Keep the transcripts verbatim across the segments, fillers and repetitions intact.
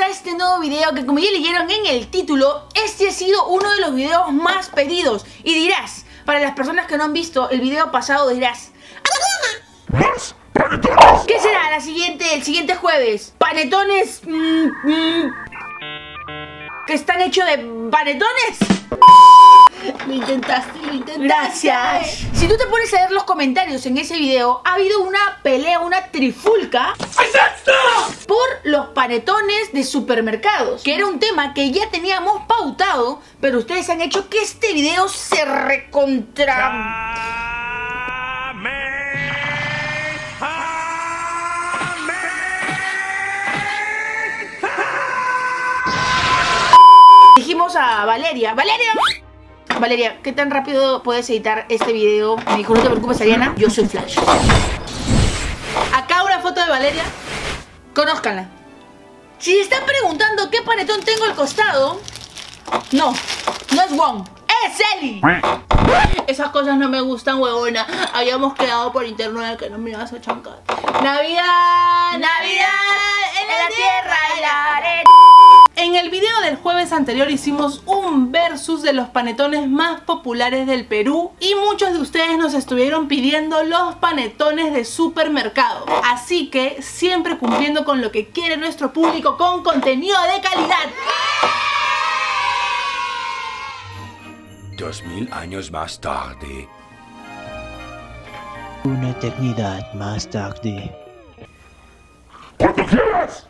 a este nuevo video que, como ya leyeron en el título, este ha sido uno de los videos más pedidos. Y dirás, para las personas que no han visto el video pasado, dirás, ¿más panetones? ¿Qué será la siguiente, el siguiente jueves? ¿Panetones mmm, mmm, que están hechos de panetones? Lo intentaste, lo intentaste. Gracias. Si tú te pones a ver los comentarios en ese video, ha habido una pelea, una trifulca por los panetones de supermercados, que era un tema que ya teníamos pautado, pero ustedes han hecho que este video se recontra... Dijimos a Valeria, Valeria... Valeria, ¿qué tan rápido puedes editar este video? Me dijo, no te preocupes, Ariana, yo soy Flash. Acá una foto de Valeria. Conózcanla. Si están preguntando qué panetón tengo al costado, no, no es Wong, es Eli. Esas cosas no me gustan, huevona. Habíamos quedado por interno de que no me ibas a chancar. Navidad, Navidad, en la tierra y la arena. En el video del jueves anterior hicimos un versus de los panetones más populares del Perú y muchos de ustedes nos estuvieron pidiendo los panetones de supermercado. Así que siempre cumpliendo con lo que quiere nuestro público con contenido de calidad. Dos mil años más tarde. Una eternidad más tarde. ¿Cuánto quieres?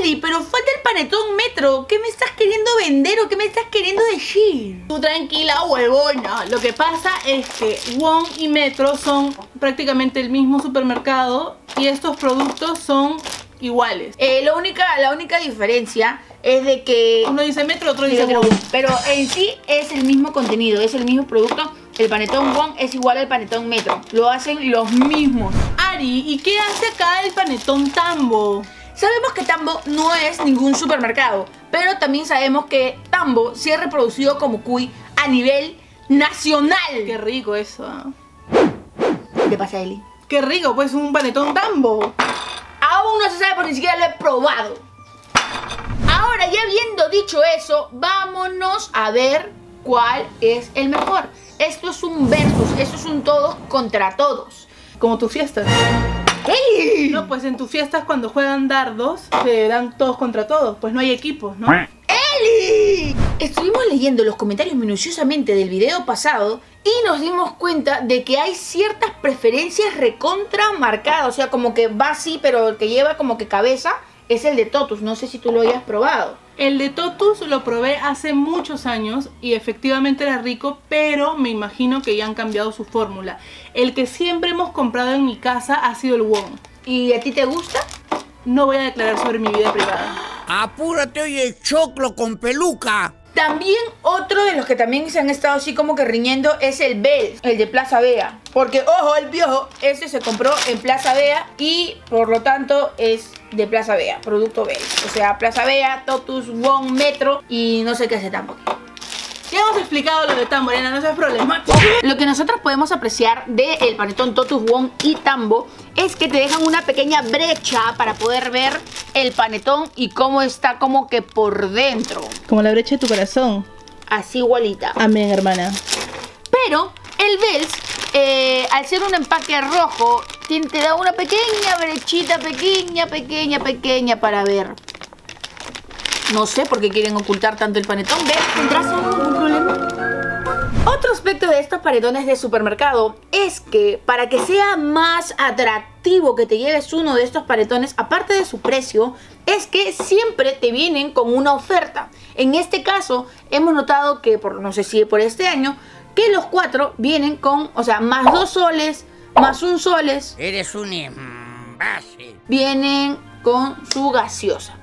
Eli, pero falta el panetón Metro. ¿Qué me estás queriendo vender o qué me estás queriendo decir? Tú tranquila, huevona. Lo que pasa es que Wong y Metro son prácticamente el mismo supermercado y estos productos son iguales. Eh, la, única, la única diferencia es de que uno dice Metro, otro dice Wong. Pero en sí es el mismo contenido, es el mismo producto. El panetón Wong es igual al panetón Metro. Lo hacen los mismos. Ari, ¿y qué hace acá el panetón Tambo? Sabemos que Tambo no es ningún supermercado, pero también sabemos que Tambo se ha reproducido como cuy a nivel nacional. Qué rico eso. ¿Qué pasa, Eli? Qué rico, pues un panetón Tambo. Aún no se sabe porque ni siquiera lo he probado. Ahora, ya habiendo dicho eso, vámonos a ver cuál es el mejor. Esto es un versus, esto es un todos contra todos. Como tus fiestas. ¡Ey! No, pues en tus fiestas cuando juegan dardos se dan todos contra todos, pues no hay equipos, ¿no? ¡Eli! Estuvimos leyendo los comentarios minuciosamente del video pasado y nos dimos cuenta de que hay ciertas preferencias recontra marcadas. O sea, como que va así, pero el que lleva como que cabeza es el de Tottus. No sé si tú lo hayas probado. El de Tottus lo probé hace muchos años y efectivamente era rico, pero me imagino que ya han cambiado su fórmula. El que siempre hemos comprado en mi casa ha sido el Wong. ¿Y a ti te gusta? No voy a declarar sobre mi vida privada. ¡Apúrate, oye, choclo con peluca! También otro de los que también se han estado así como que riñendo es el Bells, el de Plaza Vea. Porque, ojo, el viejo, ese se compró en Plaza Vea y por lo tanto es de Plaza Vea, producto Bells. O sea, Plaza Vea, Tottus, Wong, Metro y no sé qué hace Tambo. Ya hemos explicado lo de Tambo, Ariana, no seas problemático. Lo que nosotros podemos apreciar del panetón Tottus, Wong y Tambo es que te dejan una pequeña brecha para poder ver el panetón y cómo está como que por dentro. Como la brecha de tu corazón. Así igualita. Amén, hermana. Pero el Bells, eh, al ser un empaque rojo, te da una pequeña brechita, pequeña, pequeña, pequeña para ver. No sé por qué quieren ocultar tanto el panetón. ¿Ves? ¿Tendrás algún problema? Otro aspecto de estos panetones de supermercado es que para que sea más atractivo que te lleves uno de estos panetones, aparte de su precio, es que siempre te vienen con una oferta. En este caso, hemos notado que, por, no sé si por este año, que los cuatro vienen con, o sea, más dos soles, más un soles. Eres un imbécil. Vienen con su gaseosa.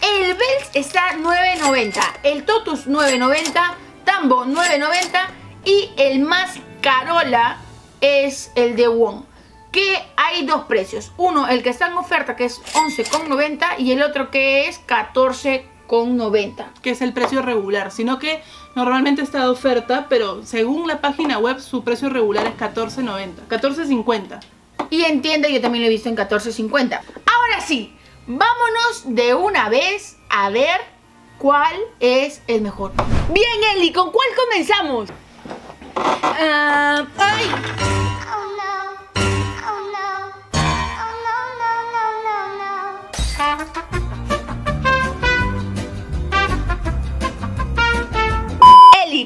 El Bells está nueve noventa, el Tottus nueve noventa, Tambo nueve noventa y el más carola es el de Wong, que hay dos precios. Uno, el que está en oferta, que es once noventa, y el otro que es catorce noventa, que es el precio regular, sino que normalmente está de oferta, pero según la página web su precio regular es catorce noventa, catorce cincuenta. Y en tienda yo también lo he visto en catorce cincuenta. Ahora sí, vámonos de una vez a ver cuál es el mejor. Bien, Eli, ¿con cuál comenzamos? Uh, ¡Ay!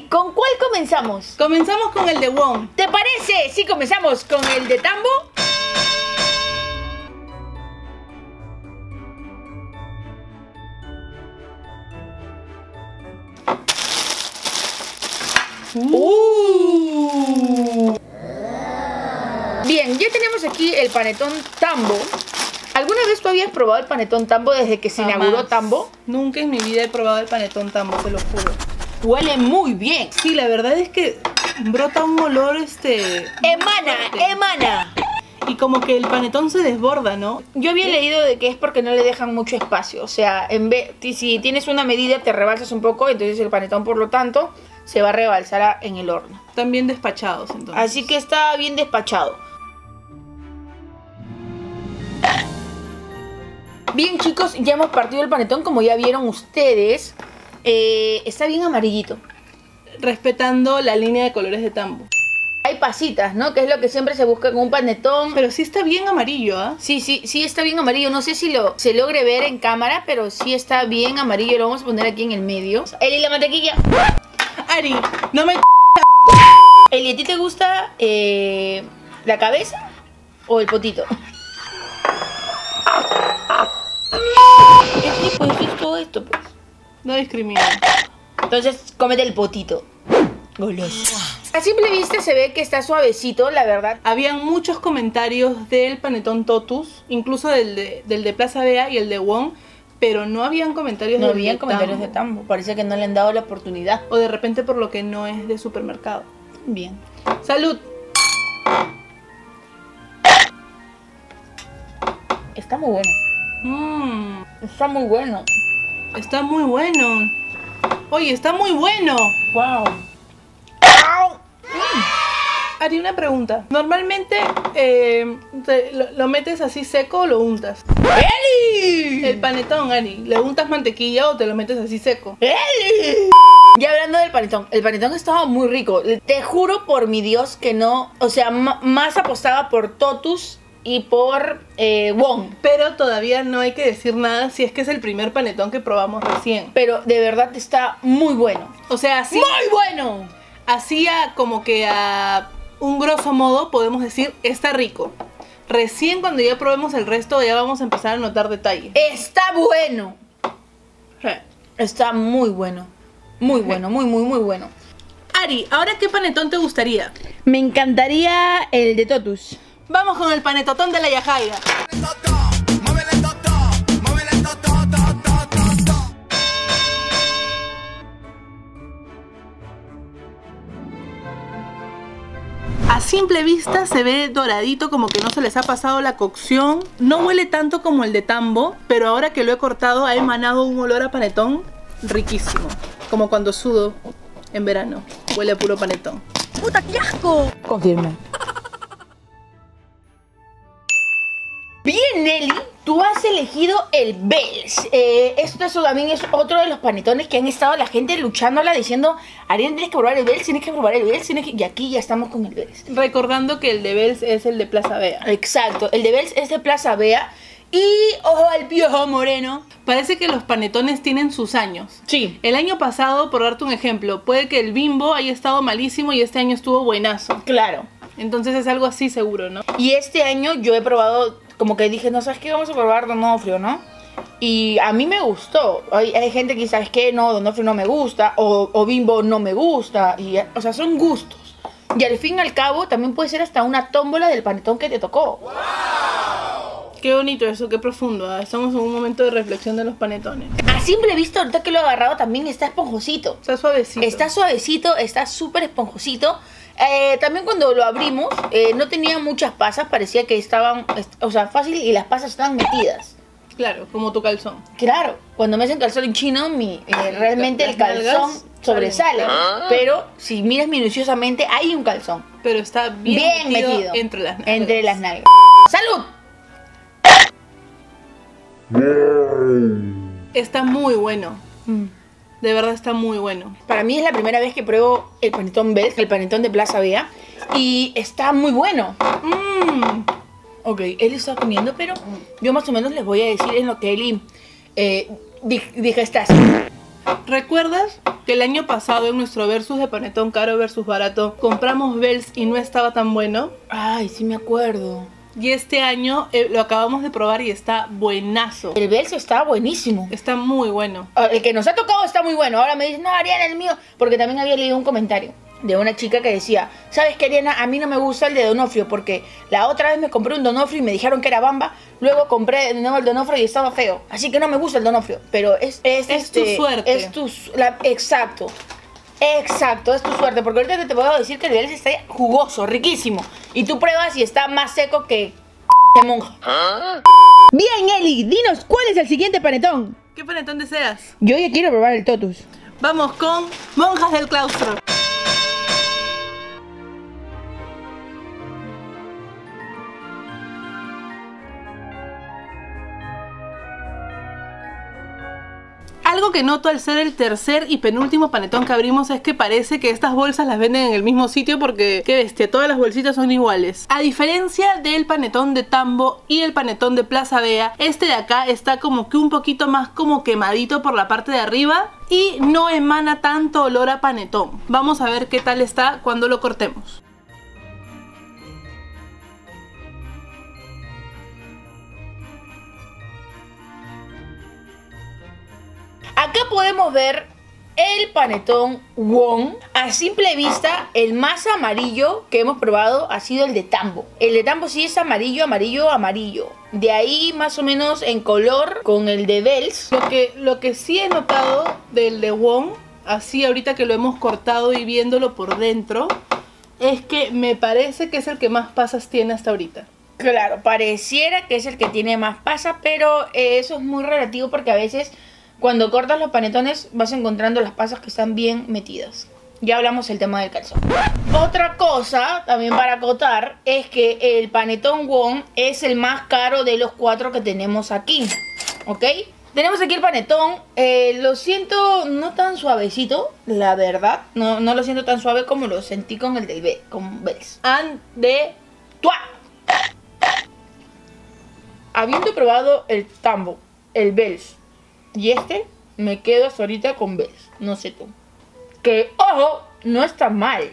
¿Con cuál comenzamos? Comenzamos con el de Wong. ¿Te parece si comenzamos con el de Tambo? Uh. Bien, ya tenemos aquí el panetón Tambo. ¿Alguna vez tú habías probado el panetón Tambo desde que se Jamás. inauguró Tambo? Nunca en mi vida he probado el panetón Tambo, se lo juro. Huele muy bien. Sí, la verdad es que brota un olor este... Emana, emana. Y como que el panetón se desborda, ¿no? Yo había ¿Qué? leído de que es porque no le dejan mucho espacio. O sea, en vez, si tienes una medida te rebalsas un poco, entonces el panetón por lo tanto se va a rebalsar en el horno. Están bien despachados entonces. Así que está bien despachado. Bien, chicos, ya hemos partido el panetón, como ya vieron ustedes. Eh, está bien amarillito, respetando la línea de colores de Tambo. Hay pasitas, ¿no? Que es lo que siempre se busca con un panetón. Pero sí está bien amarillo, ¿ah? ¿eh? Sí, sí, sí está bien amarillo. No sé si lo, se logre ver en cámara, pero sí está bien amarillo. Lo vamos a poner aquí en el medio. Eli, la mantequilla. Ari, no me... Eli, ¿a ti te gusta eh, la cabeza o el potito? ¿Qué tipo es todo esto, pues? No discrimina. Entonces, cómete el potito. Goloso. A simple vista se ve que está suavecito, la verdad. Habían muchos comentarios del panetón Tottus, incluso del de, del de Plaza Vea y el de Wong, pero no habían comentarios no del habían de comentarios Tambo. de Tambo. Parece que no le han dado la oportunidad. O de repente por lo que no es de supermercado. Bien. ¡Salud! Está muy bueno. Mmm. Está muy bueno. Está muy bueno. Oye, está muy bueno. Wow. Mm. Haría una pregunta. Normalmente eh, te, lo, lo metes así seco o lo untas. ¡Eli! El panetón, Ari. ¿Le untas mantequilla o te lo metes así seco? ¡Eli! Ya hablando del panetón, el panetón estaba muy rico. Te juro por mi Dios que no. O sea, más apostaba por Tottus y por eh, Wong. Pero todavía no hay que decir nada si es que es el primer panetón que probamos recién. Pero de verdad está muy bueno. O sea, así... ¡Muy bueno! Así a, como que a un grosso modo podemos decir, está rico. Recién cuando ya probemos el resto ya vamos a empezar a notar detalles. ¡Está bueno! Está muy bueno. Muy bueno, muy, muy, muy bueno. Ari, ¿ahora qué panetón te gustaría? Me encantaría el de Tottus. Vamos con el panetotón de la Yajaiga. A simple vista se ve doradito, como que no se les ha pasado la cocción. No huele tanto como el de Tambo, pero ahora que lo he cortado ha emanado un olor a panetón riquísimo. Como cuando sudo en verano. Huele a puro panetón. ¡Puta, qué asco! Confirme. Bien, Nelly, tú has elegido el Bells. Eh, esto eso también es otro de los panetones que han estado la gente luchándola, diciendo, Ariana, tienes que probar el Bells, tienes que probar el Bells, tienes que... Y aquí ya estamos con el Bells. Recordando que el de Bells es el de Plaza Vea. Exacto, el de Bells es de Plaza Vea. Y ojo al piojo moreno. Parece que los panetones tienen sus años. Sí. El año pasado, por darte un ejemplo, puede que el Bimbo haya estado malísimo y este año estuvo buenazo. Claro. Entonces es algo así seguro, ¿no? Y este año yo he probado... Como que dije, no, ¿sabes qué? Vamos a probar D'Onofrio, ¿no? Y a mí me gustó. Hay, hay gente que, ¿sabes qué? No, D'Onofrio no me gusta. O, o Bimbo no me gusta. Y, o sea, son gustos. Y al fin y al cabo, también puede ser hasta una tómbola del panetón que te tocó. ¡Wow! Qué bonito eso, qué profundo. ¿eh? Estamos en un momento de reflexión de los panetones. A simple vista, ahorita que lo he agarrado, también está esponjosito. Está suavecito. Está suavecito, está súper esponjosito. Eh, también cuando lo abrimos, eh, no tenía muchas pasas, parecía que estaban, o sea, fácil y las pasas estaban metidas. Claro, como tu calzón. Claro, cuando me hacen calzón en chino, mi, eh, realmente el calzón sobresale. Ah. Pero si miras minuciosamente, hay un calzón. Pero está bien, bien metido, metido entre las nalgas. Entre las nalgas. ¡Salud! Está muy bueno. Mm. De verdad está muy bueno. Para mí es la primera vez que pruebo el panetón Bells, el panetón de Plaza Vea. Y está muy bueno. Mm. Ok, él está comiendo, pero yo más o menos les voy a decir en lo que él eh, digestas. ¿Recuerdas que el año pasado en nuestro versus de panetón caro versus barato compramos Bells y no estaba tan bueno? Ay, sí me acuerdo. Y este año eh, lo acabamos de probar y está buenazo. El Bells está buenísimo. Está muy bueno. El que nos ha tocado está muy bueno. Ahora me dicen, no, Ariana, el mío. Porque también había leído un comentario de una chica que decía, ¿sabes qué, Ariana? A mí no me gusta el de D'Onofrio porque la otra vez me compré un D'Onofrio y me dijeron que era bamba. Luego compré de nuevo el D'Onofrio y estaba feo. Así que no me gusta el D'Onofrio. Pero es, es, es este, tu suerte. Es tu... La, exacto. Exacto, es tu suerte, porque ahorita te puedo decir que el Bells está jugoso, riquísimo. Y tú pruebas y está más seco que de monja. ¿Ah? Bien, Eli, dinos, ¿cuál es el siguiente panetón? ¿Qué panetón deseas? Yo ya quiero probar el Tottus. Vamos con Monjas del Claustro. Algo que noto al ser el tercer y penúltimo panetón que abrimos es que parece que estas bolsas las venden en el mismo sitio porque, qué bestia, todas las bolsitas son iguales. A diferencia del panetón de Tambo y el panetón de Plaza Vea, este de acá está como que un poquito más como quemadito por la parte de arriba y no emana tanto olor a panetón. Vamos a ver qué tal está cuando lo cortemos. Acá podemos ver el panetón Wong. A simple vista, el más amarillo que hemos probado ha sido el de Tambo. El de Tambo sí es amarillo, amarillo, amarillo. De ahí más o menos en color con el de Bells. Lo que, lo que sí he notado del de Wong, así ahorita que lo hemos cortado y viéndolo por dentro, es que me parece que es el que más pasas tiene hasta ahorita. Claro, pareciera que es el que tiene más pasas, pero eso es muy relativo porque a veces... Cuando cortas los panetones vas encontrando las pasas que están bien metidas. Ya hablamos del tema del calzón. Otra cosa, también para acotar, es que el panetón Wong es el más caro de los cuatro que tenemos aquí. ¿Ok? Tenemos aquí el panetón. Eh, lo siento no tan suavecito, la verdad. No, no lo siento tan suave como lo sentí con el del B, con Bells. And de Tua. Habiendo probado el Tambo, el Bells y este, me quedo hasta ahorita con Bells. No sé tú. Que, ojo, no está mal.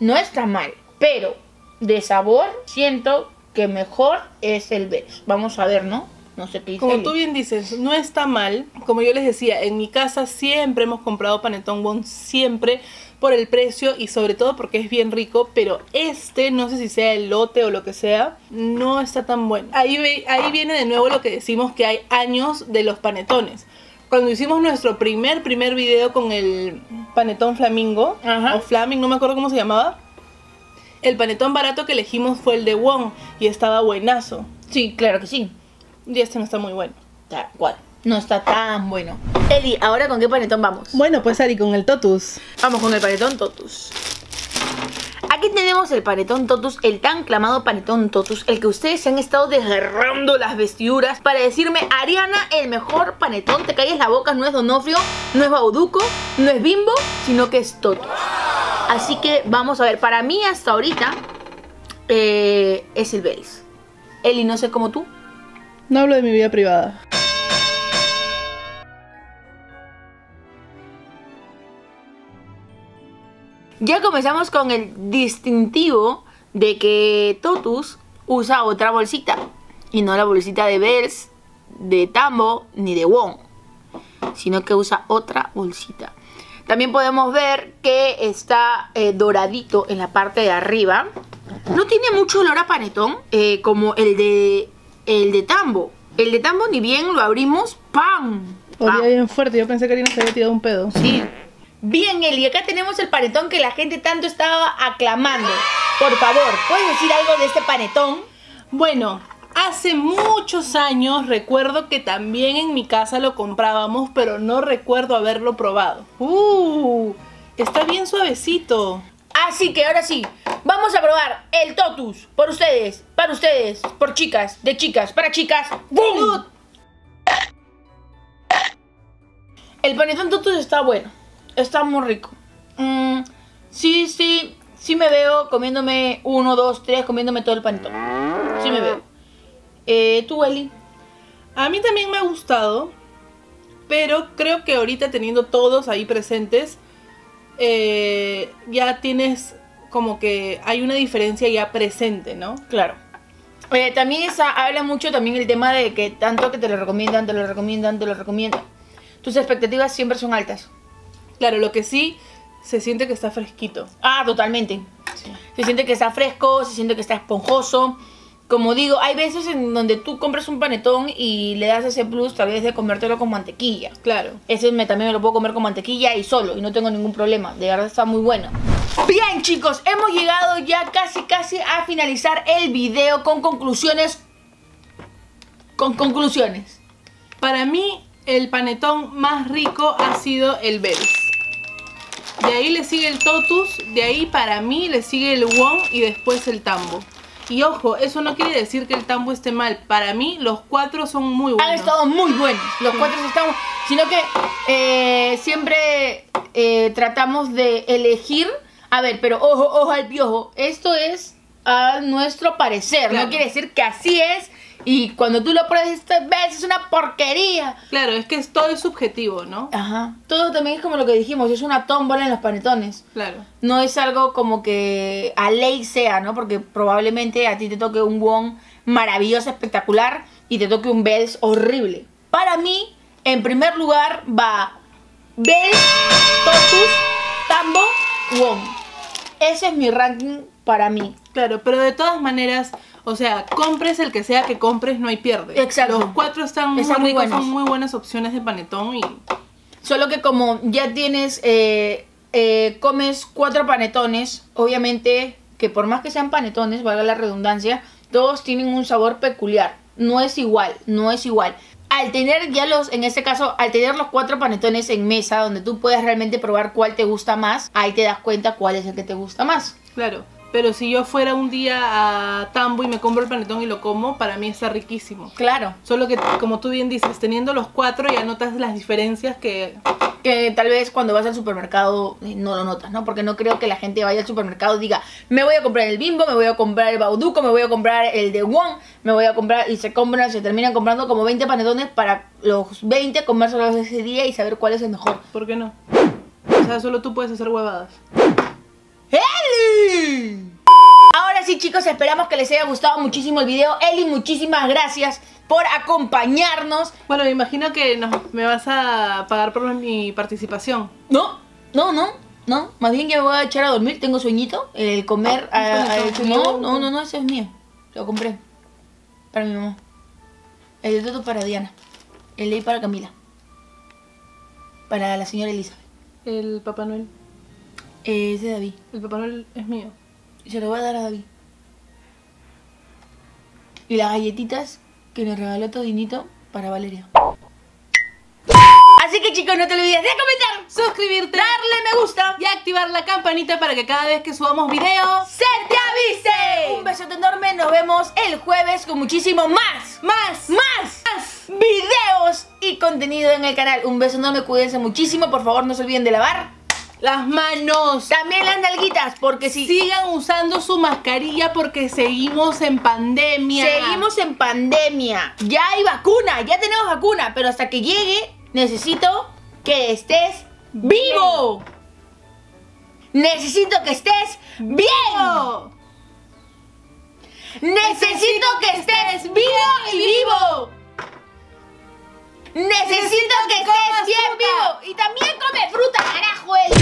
No está mal. Pero, de sabor, siento que mejor es el Bells. Vamos a ver, ¿no? No sé qué dice. Como tú bien dices, no está mal. Como yo les decía, en mi casa siempre hemos comprado panetón Wong. Siempre. Por el precio y sobre todo porque es bien rico. Pero este, no sé si sea elote o lo que sea, no está tan bueno. Ahí, ve, ahí viene de nuevo lo que decimos, que hay años de los panetones. Cuando hicimos nuestro primer, primer video con el panetón Flamingo, ajá, o Flamingo, no me acuerdo cómo se llamaba, el panetón barato que elegimos fue el de Wong y estaba buenazo. Sí, claro que sí. Y este no está muy bueno. Tal cual. No está tan bueno. Eli, ¿ahora con qué panetón vamos? Bueno, pues Ari, con el Tottus. Vamos con el panetón Tottus. Aquí tenemos el panetón Tottus, el tan clamado panetón Tottus, el que ustedes se han estado desgarrando las vestiduras para decirme, Ariana, el mejor panetón, te calles la boca, no es D'Onofrio, no es Bauducco, no es Bimbo, sino que es Tottus. Así que vamos a ver, para mí hasta ahorita eh, es el Bells. Eli, no sé cómo tú. No hablo de mi vida privada. Ya comenzamos con el distintivo de que Tottus usa otra bolsita y no la bolsita de Bells, de Tambo ni de Wong, sino que usa otra bolsita. También podemos ver que está eh, doradito en la parte de arriba. No tiene mucho olor a panetón eh, como el de, el de Tambo. El de Tambo ni bien lo abrimos, ¡pam! Olía bien fuerte, yo pensé que Ariana se había tirado un pedo. Sí. Bien, Eli, acá tenemos el panetón que la gente tanto estaba aclamando. Por favor, ¿puedes decir algo de este panetón? Bueno, hace muchos años recuerdo que también en mi casa lo comprábamos, pero no recuerdo haberlo probado. ¡Uh! Está bien suavecito. Así que ahora sí, vamos a probar el Tottus. Por ustedes, para ustedes, por chicas, de chicas, para chicas. ¡Bum! El panetón Tottus está bueno, está muy rico. Mm, sí, sí, sí me veo comiéndome uno, dos, tres, comiéndome todo el panetón. Sí me veo. Eh, ¿tú, Eli? A mí también me ha gustado, pero creo que ahorita teniendo todos ahí presentes, eh, ya tienes como que hay una diferencia ya presente, ¿no? Claro. Eh, también esa, habla mucho también el tema de que tanto que te lo recomiendan, te lo recomiendan, te lo recomiendan. Tus expectativas siempre son altas. Claro, lo que sí, se siente que está fresquito. Ah, totalmente. Sí. Se siente que está fresco, se siente que está esponjoso. Como digo, hay veces en donde tú compras un panetón y le das ese plus tal vez de comértelo con mantequilla. Claro. Ese me, también me lo puedo comer con mantequilla y solo, y no tengo ningún problema. De verdad está muy bueno. Bien, chicos, hemos llegado ya casi casi a finalizar el video con conclusiones. Con conclusiones. Para mí, el panetón más rico ha sido el Bells. De ahí le sigue el Tottus, de ahí para mí le sigue el Wong y después el Tambo. Y ojo, eso no quiere decir que el Tambo esté mal. Para mí, los cuatro son muy buenos. Han estado muy buenos. Los cuatro están... Sino que eh, siempre eh, tratamos de elegir... A ver, pero ojo, ojo al piojo. Esto es a nuestro parecer. Claro. No quiere decir que así es. Y cuando tú lo pruebes, ves, es una porquería. Claro, es que es, todo es subjetivo, ¿no? Ajá. Todo también es como lo que dijimos, es una tómbola en los panetones. Claro. No es algo como que a ley sea, ¿no? Porque probablemente a ti te toque un Wong maravilloso, espectacular, y te toque un Bells horrible. Para mí, en primer lugar, va Bells, Tottus, Tambo, Wong. Ese es mi ranking para mí. Claro, pero de todas maneras... O sea, compres el que sea que compres, no hay pierde. Exacto. Los cuatro están muy Exacto, ricos, buenos. Son muy buenas opciones de panetón y... Solo que como ya tienes, eh, eh, comes cuatro panetones, obviamente que por más que sean panetones, valga la redundancia, todos tienen un sabor peculiar. No es igual, no es igual. Al tener ya los, en este caso, al tener los cuatro panetones en mesa, donde tú puedes realmente probar cuál te gusta más, ahí te das cuenta cuál es el que te gusta más. Claro. Pero si yo fuera un día a Tambo y me compro el panetón y lo como, para mí está riquísimo. Claro. Solo que, como tú bien dices, teniendo los cuatro ya notas las diferencias que... Que tal vez cuando vas al supermercado no lo notas, ¿no? Porque no creo que la gente vaya al supermercado y diga, me voy a comprar el Bimbo, me voy a comprar el Bauducco, me voy a comprar el de Wong, me voy a comprar... Y se compran, se terminan comprando como veinte panetones para los veinte comérselos ese día y saber cuál es el mejor. ¿Por qué no? O sea, solo tú puedes hacer huevadas. ¡Eli! Ahora sí, chicos, esperamos que les haya gustado muchísimo el video. Eli, muchísimas gracias por acompañarnos. Bueno, me imagino que no, me vas a pagar por mi participación. No, no, no, no. Más bien que me voy a echar a dormir, tengo sueñito. El comer... Ah, a, a, el... No, no, no, no, ese es mío. Lo compré para mi mamá. El de Tottus para Diana. El de para Camila. Para la señora Elizabeth. El Papá Noel. Es de David. El Papá Noel es mío. Y se lo voy a dar a David. Y las galletitas que nos regaló Todinito para Valeria. Así que, chicos, no te olvides de comentar, suscribirte, darle me gusta y activar la campanita para que cada vez que subamos video se te avise. Un besote enorme. Nos vemos el jueves con muchísimo más, más, más, más videos y contenido en el canal. Un beso enorme. Cuídense muchísimo. Por favor, no se olviden de lavar las manos. También las nalguitas, porque si... Sigan usando su mascarilla porque seguimos en pandemia. Seguimos en pandemia. Ya hay vacuna, ya tenemos vacuna. Pero hasta que llegue, necesito que estés vivo. Bien. Necesito que estés bien. Vivo. Necesito que estés vivo y vivo. Necesito que estés bien vivo. Y también come fruta, carajo, él.